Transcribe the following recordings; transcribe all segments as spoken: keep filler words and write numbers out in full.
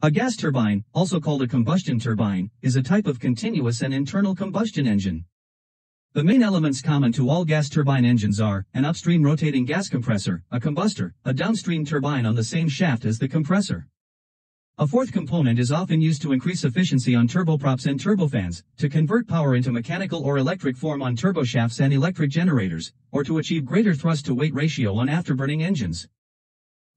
A gas turbine, also called a combustion turbine, is a type of continuous and internal combustion engine. The main elements common to all gas turbine engines are an upstream rotating gas compressor, a combustor, a downstream turbine on the same shaft as the compressor. A fourth component is often used to increase efficiency on turboprops and turbofans, to convert power into mechanical or electric form on turboshafts and electric generators, or to achieve greater thrust-to-weight ratio on afterburning engines.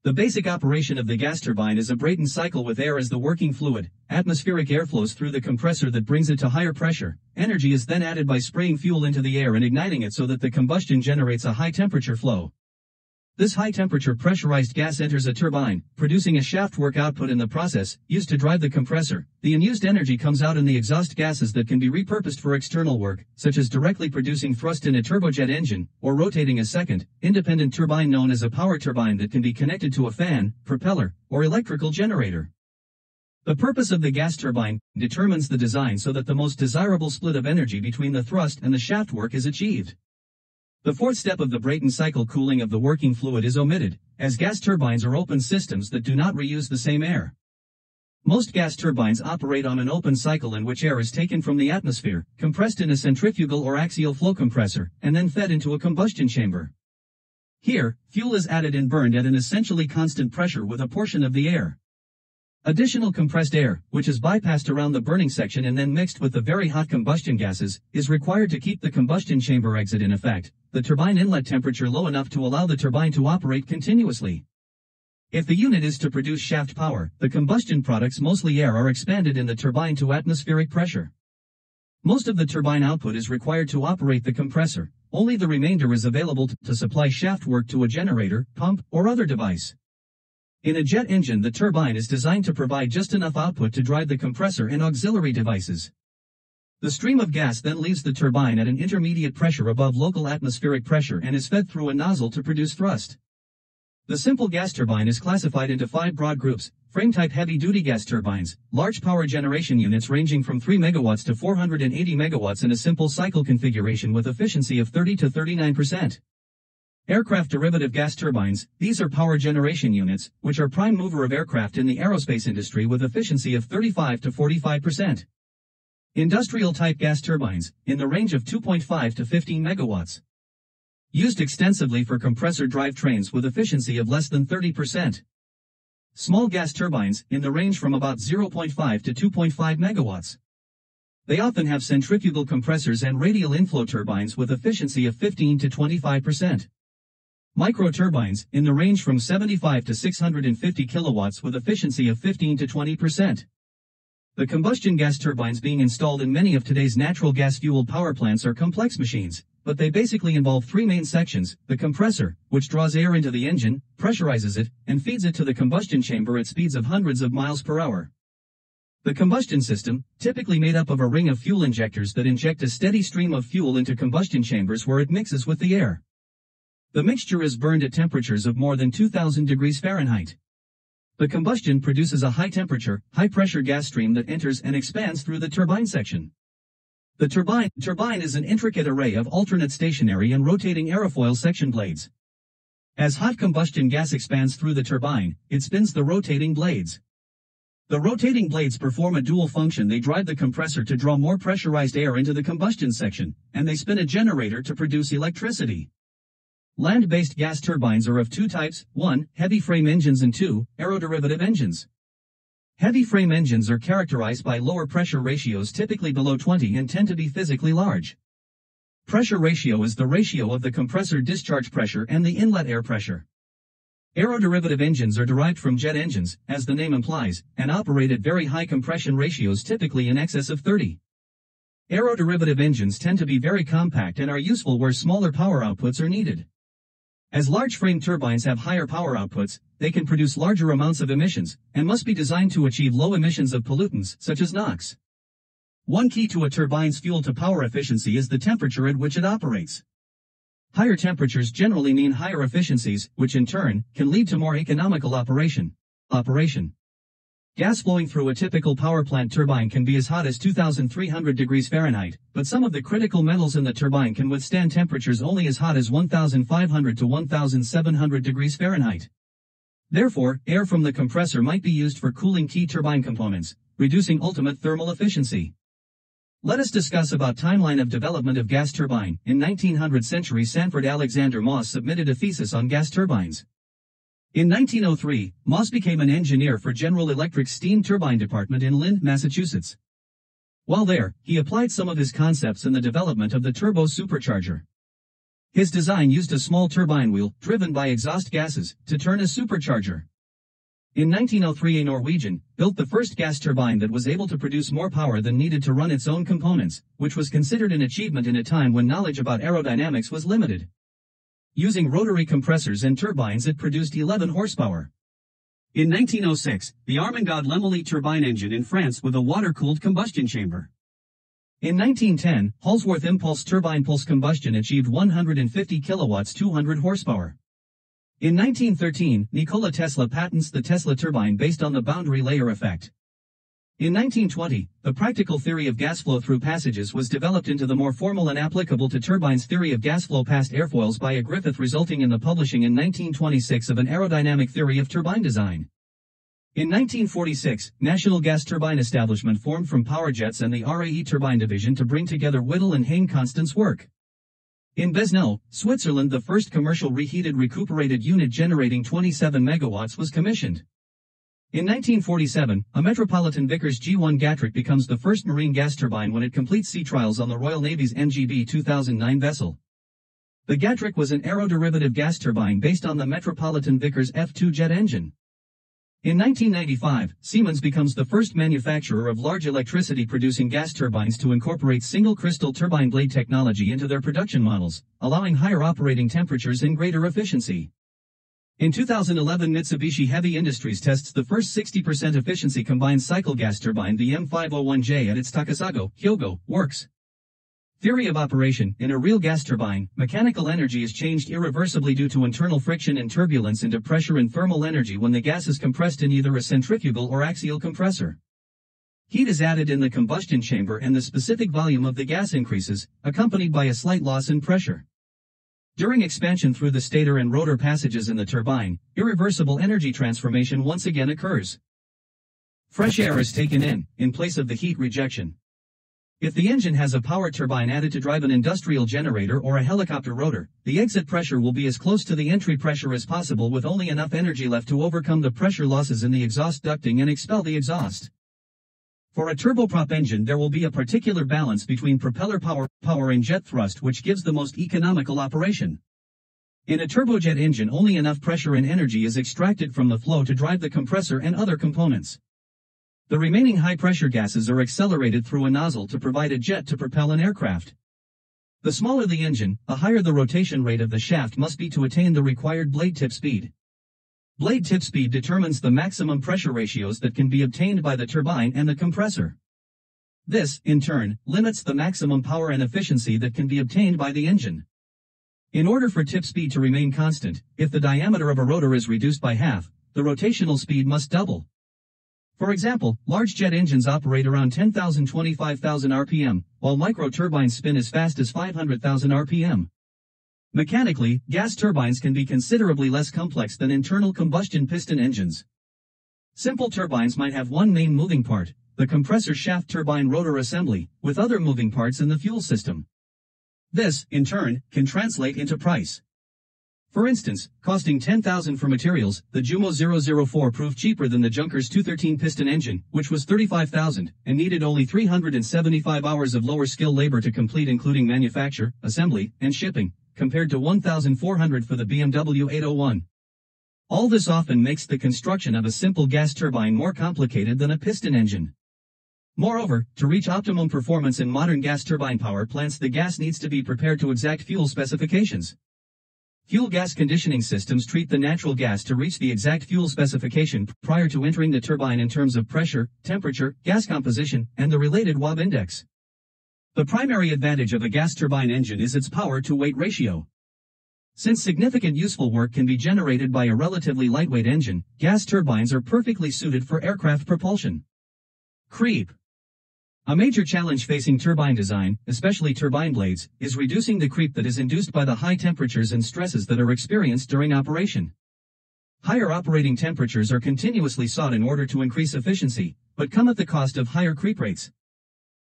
The basic operation of the gas turbine is a Brayton cycle with air as the working fluid. Atmospheric air flows through the compressor that brings it to higher pressure. Energy is then added by spraying fuel into the air and igniting it so that the combustion generates a high-temperature flow. This high-temperature pressurized gas enters a turbine, producing a shaft work output in the process, used to drive the compressor. The unused energy comes out in the exhaust gases that can be repurposed for external work, such as directly producing thrust in a turbojet engine, or rotating a second, independent turbine known as a power turbine that can be connected to a fan, propeller, or electrical generator. The purpose of the gas turbine determines the design so that the most desirable split of energy between the thrust and the shaft work is achieved. The fourth step of the Brayton cycle, cooling of the working fluid, is omitted, as gas turbines are open systems that do not reuse the same air. Most gas turbines operate on an open cycle in which air is taken from the atmosphere, compressed in a centrifugal or axial flow compressor, and then fed into a combustion chamber. Here, fuel is added and burned at an essentially constant pressure with a portion of the air. Additional compressed air, which is bypassed around the burning section and then mixed with the very hot combustion gases, is required to keep the combustion chamber exit in effect, the turbine inlet temperature low enough to allow the turbine to operate continuously. If the unit is to produce shaft power, the combustion products, mostly air, are expanded in the turbine to atmospheric pressure. Most of the turbine output is required to operate the compressor. Only the remainder is available to supply shaft work to a generator, pump, or other device. In a jet engine, the turbine is designed to provide just enough output to drive the compressor and auxiliary devices. The stream of gas then leaves the turbine at an intermediate pressure above local atmospheric pressure and is fed through a nozzle to produce thrust. The simple gas turbine is classified into five broad groups: frame-type heavy-duty gas turbines, large power generation units ranging from three megawatts to four hundred eighty megawatts in a simple cycle configuration with efficiency of thirty to thirty-nine percent. Aircraft derivative gas turbines, these are power generation units, which are prime mover of aircraft in the aerospace industry with efficiency of thirty-five to forty-five percent. Industrial type gas turbines, in the range of two point five to fifteen megawatts. Used extensively for compressor drivetrains with efficiency of less than thirty percent. Small gas turbines, in the range from about zero point five to two point five megawatts. They often have centrifugal compressors and radial inflow turbines with efficiency of fifteen to twenty-five percent. Microturbines, in the range from seventy-five to six hundred fifty kilowatts with efficiency of fifteen to twenty percent. The combustion gas turbines being installed in many of today's natural gas-fueled power plants are complex machines, but they basically involve three main sections: the compressor, which draws air into the engine, pressurizes it, and feeds it to the combustion chamber at speeds of hundreds of miles per hour. The combustion system, typically made up of a ring of fuel injectors that inject a steady stream of fuel into combustion chambers where it mixes with the air. The mixture is burned at temperatures of more than two thousand degrees Fahrenheit. The combustion produces a high-temperature, high-pressure gas stream that enters and expands through the turbine section. The turbine, turbine is an intricate array of alternate stationary and rotating aerofoil section blades. As hot combustion gas expands through the turbine, it spins the rotating blades. The rotating blades perform a dual function: they drive the compressor to draw more pressurized air into the combustion section, and they spin a generator to produce electricity. Land-based gas turbines are of two types: one, heavy frame engines, and two, aeroderivative engines. Heavy frame engines are characterized by lower pressure ratios, typically below twenty, and tend to be physically large. Pressure ratio is the ratio of the compressor discharge pressure and the inlet air pressure. Aeroderivative engines are derived from jet engines, as the name implies, and operate at very high compression ratios, typically in excess of thirty. Aeroderivative engines tend to be very compact and are useful where smaller power outputs are needed. As large frame turbines have higher power outputs, they can produce larger amounts of emissions, and must be designed to achieve low emissions of pollutants, such as NOx. One key to a turbine's fuel-to-power efficiency is the temperature at which it operates. Higher temperatures generally mean higher efficiencies, which in turn can lead to more economical operation. Operation. Gas flowing through a typical power plant turbine can be as hot as two thousand three hundred degrees Fahrenheit, but some of the critical metals in the turbine can withstand temperatures only as hot as one thousand five hundred to one thousand seven hundred degrees Fahrenheit. Therefore, air from the compressor might be used for cooling key turbine components, reducing ultimate thermal efficiency. Let us discuss about timeline of development of gas turbine. In nineteenth century, Sanford Alexander Moss submitted a thesis on gas turbines. In nineteen oh three, Moss became an engineer for General Electric's steam turbine department in Lynn, Massachusetts. While there, he applied some of his concepts in the development of the turbo supercharger. His design used a small turbine wheel, driven by exhaust gases, to turn a supercharger. In nineteen oh three, a Norwegian built the first gas turbine that was able to produce more power than needed to run its own components, which was considered an achievement in a time when knowledge about aerodynamics was limited. Using rotary compressors and turbines, it produced eleven horsepower. In nineteen oh six, the Armengaud Lemale turbine engine in France with a water-cooled combustion chamber. In nineteen ten, Holzwarth impulse turbine pulse combustion achieved one hundred fifty kilowatts, two hundred horsepower. In nineteen thirteen, Nikola Tesla patents the Tesla turbine based on the boundary layer effect. In nineteen twenty, the practical theory of gas flow through passages was developed into the more formal and applicable to turbines theory of gas flow past airfoils by A. Griffith, resulting in the publishing in nineteen twenty-six of an aerodynamic theory of turbine design. In nineteen forty-six, National Gas Turbine Establishment formed from Power Jets and the R A E Turbine Division to bring together Whittle and Hain-Constant's work. In Besnau, Switzerland, the first commercial reheated recuperated unit generating twenty-seven megawatts was commissioned. In nineteen forty-seven, a Metropolitan-Vickers G one Gatric becomes the first marine gas turbine when it completes sea trials on the Royal Navy's M G B two thousand nine vessel. The Gatric was an aeroderivative gas turbine based on the Metropolitan-Vickers F two jet engine. In nineteen ninety-five, Siemens becomes the first manufacturer of large electricity-producing gas turbines to incorporate single-crystal turbine blade technology into their production models, allowing higher operating temperatures and greater efficiency. In two thousand eleven, Mitsubishi Heavy Industries tests the first sixty percent efficiency combined cycle gas turbine, the M five oh one J, at its Takasago, Hyogo, works. Theory of operation: in a real gas turbine, mechanical energy is changed irreversibly due to internal friction and turbulence into pressure and thermal energy when the gas is compressed in either a centrifugal or axial compressor. Heat is added in the combustion chamber and the specific volume of the gas increases, accompanied by a slight loss in pressure. During expansion through the stator and rotor passages in the turbine, irreversible energy transformation once again occurs. Fresh air is taken in, in place of the heat rejection. If the engine has a power turbine added to drive an industrial generator or a helicopter rotor, the exit pressure will be as close to the entry pressure as possible, with only enough energy left to overcome the pressure losses in the exhaust ducting and expel the exhaust. For a turboprop engine, there will be a particular balance between propeller power, power and jet thrust, which gives the most economical operation. In a turbojet engine, only enough pressure and energy is extracted from the flow to drive the compressor and other components. The remaining high-pressure gases are accelerated through a nozzle to provide a jet to propel an aircraft. The smaller the engine, the higher the rotation rate of the shaft must be to attain the required blade tip speed. Blade tip speed determines the maximum pressure ratios that can be obtained by the turbine and the compressor. This, in turn, limits the maximum power and efficiency that can be obtained by the engine. In order for tip speed to remain constant, if the diameter of a rotor is reduced by half, the rotational speed must double. For example, large jet engines operate around ten thousand to twenty-five thousand R P M, while microturbines spin as fast as five hundred thousand R P M. Mechanically, gas turbines can be considerably less complex than internal combustion piston engines. Simple turbines might have one main moving part, the compressor shaft turbine rotor assembly, with other moving parts in the fuel system. This, in turn, can translate into price. For instance, costing ten thousand dollars for materials, the Jumo zero zero four proved cheaper than the Junkers two thirteen piston engine, which was thirty-five thousand dollars, and needed only three hundred seventy-five hours of lower skill labor to complete, including manufacture, assembly, and shipping, compared to one thousand four hundred dollars for the B M W eight oh one. All this often makes the construction of a simple gas turbine more complicated than a piston engine. Moreover, to reach optimum performance in modern gas turbine power plants, the gas needs to be prepared to exact fuel specifications. Fuel gas conditioning systems treat the natural gas to reach the exact fuel specification prior to entering the turbine in terms of pressure, temperature, gas composition, and the related Wobbe index. The primary advantage of a gas turbine engine is its power-to-weight ratio. Since significant useful work can be generated by a relatively lightweight engine, gas turbines are perfectly suited for aircraft propulsion. Creep. A major challenge facing turbine design, especially turbine blades, is reducing the creep that is induced by the high temperatures and stresses that are experienced during operation. Higher operating temperatures are continuously sought in order to increase efficiency, but come at the cost of higher creep rates.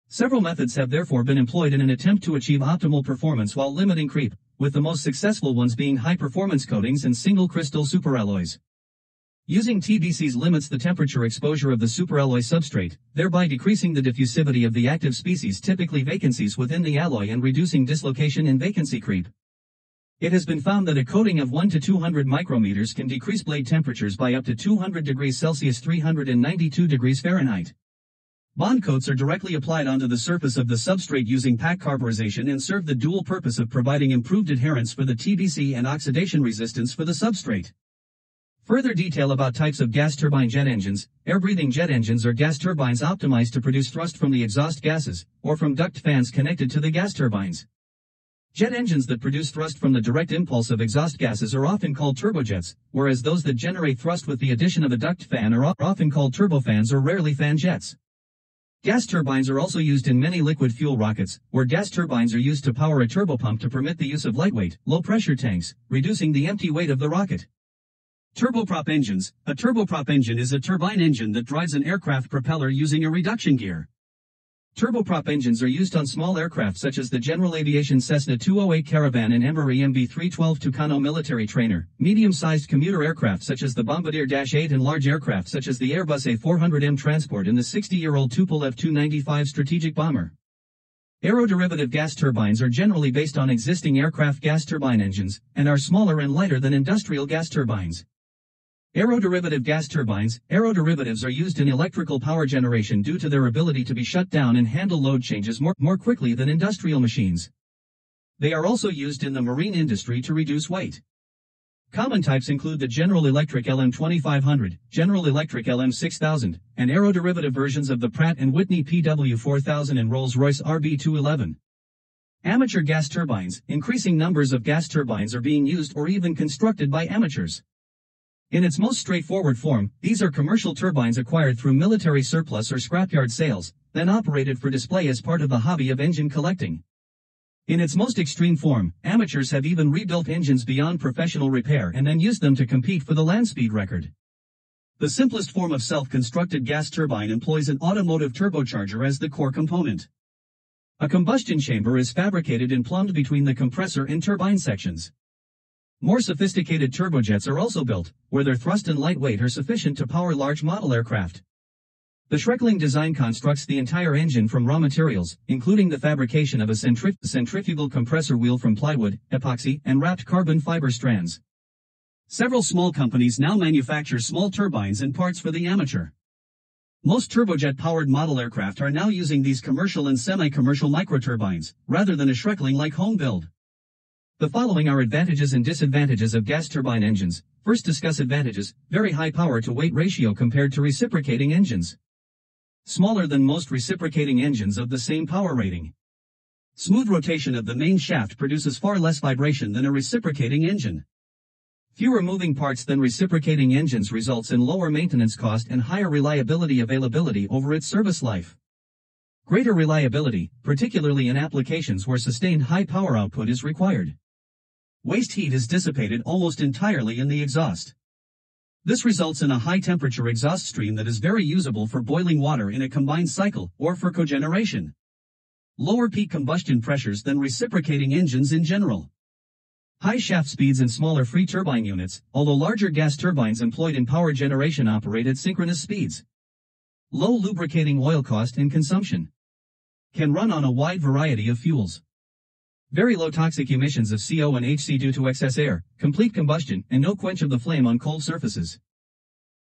Several methods have therefore been employed in an attempt to achieve optimal performance while limiting creep, with the most successful ones being high-performance coatings and single-crystal superalloys. Using T B Cs limits the temperature exposure of the superalloy substrate, thereby decreasing the diffusivity of the active species, typically vacancies within the alloy, and reducing dislocation and vacancy creep. It has been found that a coating of one to two hundred micrometers can decrease blade temperatures by up to two hundred degrees Celsius (three hundred ninety-two degrees Fahrenheit). Bond coats are directly applied onto the surface of the substrate using pack carburization and serve the dual purpose of providing improved adherence for the T B C and oxidation resistance for the substrate. Further detail about types of gas turbine jet engines. Air-breathing jet engines are gas turbines optimized to produce thrust from the exhaust gases, or from duct fans connected to the gas turbines. Jet engines that produce thrust from the direct impulse of exhaust gases are often called turbojets, whereas those that generate thrust with the addition of a duct fan are often called turbofans or rarely fan jets. Gas turbines are also used in many liquid fuel rockets, where gas turbines are used to power a turbopump to permit the use of lightweight, low-pressure tanks, reducing the empty weight of the rocket. Turboprop engines. A turboprop engine is a turbine engine that drives an aircraft propeller using a reduction gear. Turboprop engines are used on small aircraft such as the General Aviation Cessna two oh eight Caravan and Embraer E M B three twelve Tucano military trainer, medium-sized commuter aircraft such as the Bombardier Dash eight, and large aircraft such as the Airbus A four hundred M transport and the sixty-year-old Tupolev T U ninety-five strategic bomber. Aeroderivative gas turbines are generally based on existing aircraft gas turbine engines, and are smaller and lighter than industrial gas turbines. Aeroderivative gas turbines. Aeroderivatives are used in electrical power generation due to their ability to be shut down and handle load changes more, more quickly than industrial machines. They are also used in the marine industry to reduce weight. Common types include the General Electric L M twenty-five hundred, General Electric L M six thousand, and aeroderivative versions of the Pratt and Whitney P W four thousand and Rolls-Royce R B two eleven. Amateur gas turbines. Increasing numbers of gas turbines are being used or even constructed by amateurs. In its most straightforward form, these are commercial turbines acquired through military surplus or scrapyard sales, then operated for display as part of the hobby of engine collecting. In its most extreme form, amateurs have even rebuilt engines beyond professional repair and then used them to compete for the land speed record. The simplest form of self-constructed gas turbine employs an automotive turbocharger as the core component. A combustion chamber is fabricated and plumbed between the compressor and turbine sections. More sophisticated turbojets are also built, where their thrust and light weight are sufficient to power large model aircraft. The Schreckling design constructs the entire engine from raw materials, including the fabrication of a centrif centrifugal compressor wheel from plywood, epoxy, and wrapped carbon fiber strands. Several small companies now manufacture small turbines and parts for the amateur. Most turbojet-powered model aircraft are now using these commercial and semi-commercial microturbines, rather than a Schreckling-like home build. The following are advantages and disadvantages of gas turbine engines. First, discuss advantages. Very high power-to-weight ratio compared to reciprocating engines. Smaller than most reciprocating engines of the same power rating. Smooth rotation of the main shaft produces far less vibration than a reciprocating engine. Fewer moving parts than reciprocating engines results in lower maintenance cost and higher reliability availability over its service life. Greater reliability, particularly in applications where sustained high power output is required. Waste heat is dissipated almost entirely in the exhaust. This results in a high-temperature exhaust stream that is very usable for boiling water in a combined cycle, or for cogeneration. Lower peak combustion pressures than reciprocating engines in general. High shaft speeds and smaller free turbine units, although larger gas turbines employed in power generation operate at synchronous speeds. Low lubricating oil cost and consumption. Can run on a wide variety of fuels. Very low toxic emissions of C O and H C due to excess air, complete combustion, and no quench of the flame on cold surfaces.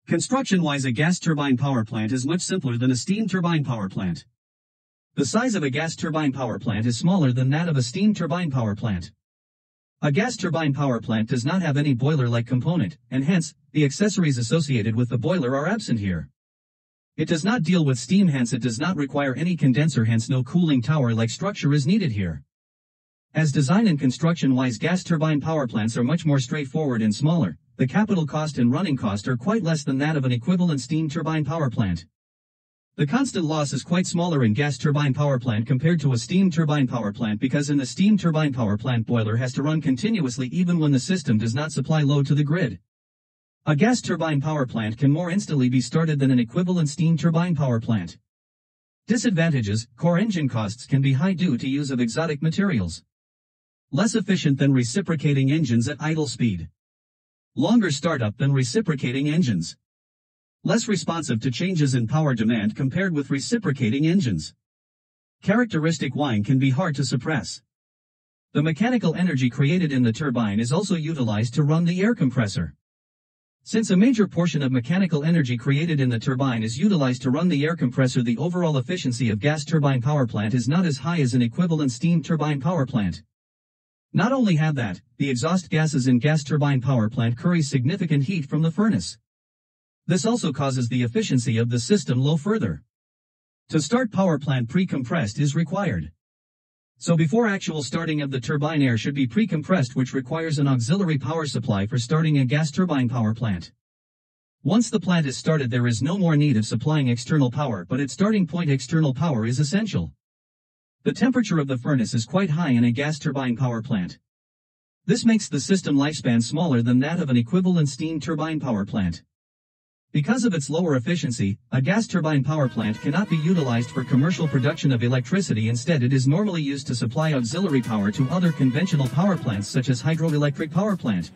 Construction-wise, a gas turbine power plant is much simpler than a steam turbine power plant. The size of a gas turbine power plant is smaller than that of a steam turbine power plant. A gas turbine power plant does not have any boiler-like component, and hence, the accessories associated with the boiler are absent here. It does not deal with steam, hence it does not require any condenser, hence no cooling tower-like structure is needed here. As design and construction-wise, gas turbine power plants are much more straightforward and smaller, the capital cost and running cost are quite less than that of an equivalent steam turbine power plant. The constant loss is quite smaller in gas turbine power plant compared to a steam turbine power plant, because in the steam turbine power plant, boiler has to run continuously even when the system does not supply load to the grid. A gas turbine power plant can more instantly be started than an equivalent steam turbine power plant. Disadvantages: core engine costs can be high due to use of exotic materials. Less efficient than reciprocating engines at idle speed. Longer startup than reciprocating engines. Less responsive to changes in power demand compared with reciprocating engines. Characteristic whine can be hard to suppress. The mechanical energy created in the turbine is also utilized to run the air compressor. Since a major portion of mechanical energy created in the turbine is utilized to run the air compressor, the overall efficiency of gas turbine power plant is not as high as an equivalent steam turbine power plant. Not only have that, the exhaust gases in gas turbine power plant carries significant heat from the furnace. This also causes the efficiency of the system low further. To start power plant, pre-compressed is required. So before actual starting of the turbine, air should be pre-compressed, which requires an auxiliary power supply for starting a gas turbine power plant. Once the plant is started, there is no more need of supplying external power, but at starting point external power is essential. The temperature of the furnace is quite high in a gas turbine power plant. This makes the system lifespan smaller than that of an equivalent steam turbine power plant. Because of its lower efficiency, a gas turbine power plant cannot be utilized for commercial production of electricity. Instead, it is normally used to supply auxiliary power to other conventional power plants such as hydroelectric power plant.